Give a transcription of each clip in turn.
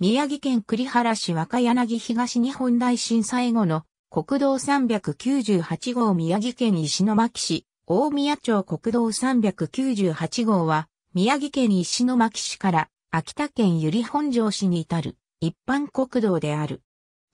宮城県栗原市若柳東日本大震災後の国道398号宮城県石巻市大宮町国道398号は宮城県石巻市から秋田県由利本荘市に至る一般国道である。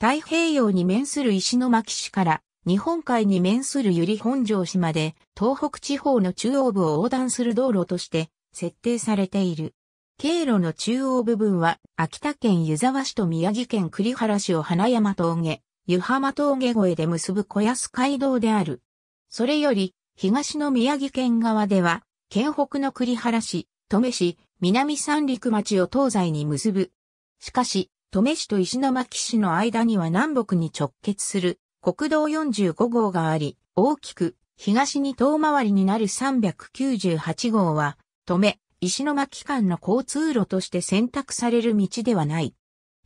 太平洋に面する石巻市から日本海に面する由利本荘市まで東北地方の中央部を横断する道路として設定されている。経路の中央部分は秋田県湯沢市と宮城県栗原市を花山峠、湯浜峠越えで結ぶ小安街道である。それより東の宮城県側では県北の栗原市、登米市、南三陸町を東西に結ぶ。しかし、登米市と石巻市の間には南北に直結する国道45号があり、大きく東に遠回りになる398号は、登米、石巻間の交通路として選択される道ではない。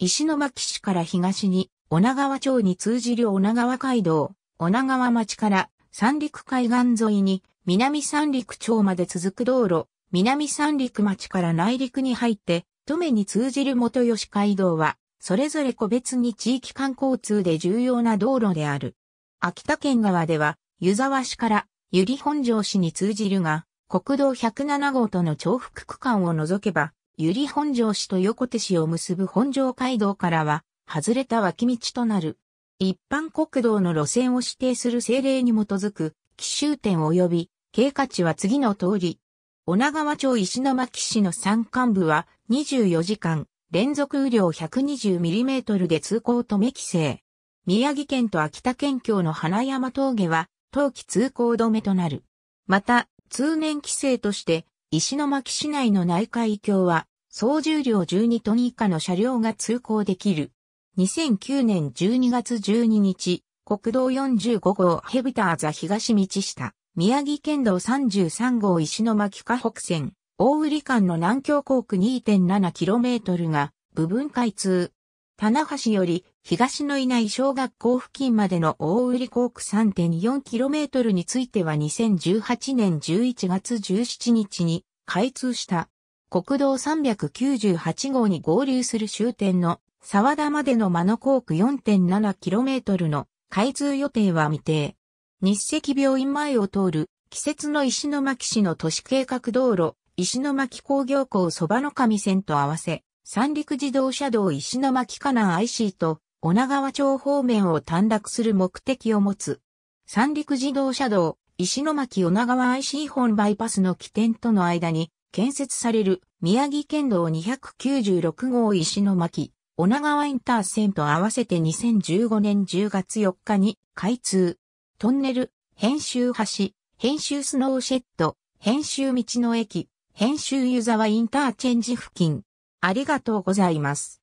石巻市から東に、女川町に通じる女川街道、女川町から三陸海岸沿いに、南三陸町まで続く道路、南三陸町から内陸に入って、登米に通じる元吉街道は、それぞれ個別に地域間交通で重要な道路である。秋田県側では、湯沢市から由利本荘市に通じるが、国道107号との重複区間を除けば、由利本荘市と横手市を結ぶ本荘街道からは、外れた脇道となる。一般国道の路線を指定する政令に基づく、起終点及び、経過地は次の通り。女川町石巻市の山間部は24時間連続雨量 120mm で通行止め規制。宮城県と秋田県境の花山峠は冬季通行止めとなる。また、通年規制として石巻市内の内海峡は総重量12トン以下の車両が通行できる。2009年12月12日、国道45号ヘビターザ東道下。宮城県道33号石巻河北線、大売間の南峡校区 2.7km が部分開通。棚橋より東の稲井小学校付近までの大売校区 3.4km については2018年11月17日に開通した。国道398号に合流する終点の沢田までの間の校区 4.7km の開通予定は未定。日赤病院前を通る、季節の石巻市の都市計画道路、石巻工業港そばの上線と合わせ、三陸自動車道石巻金南 IC と、女川町方面を短絡する目的を持つ。三陸自動車道、石巻女川 IC 本バイパスの起点との間に、建設される、宮城県道296号石巻、女川インター線と合わせて2015年10月4日に開通。トンネル、編集橋、編集スノーシェッド、編集道の駅、編集湯沢インターチェンジ付近。ありがとうございます。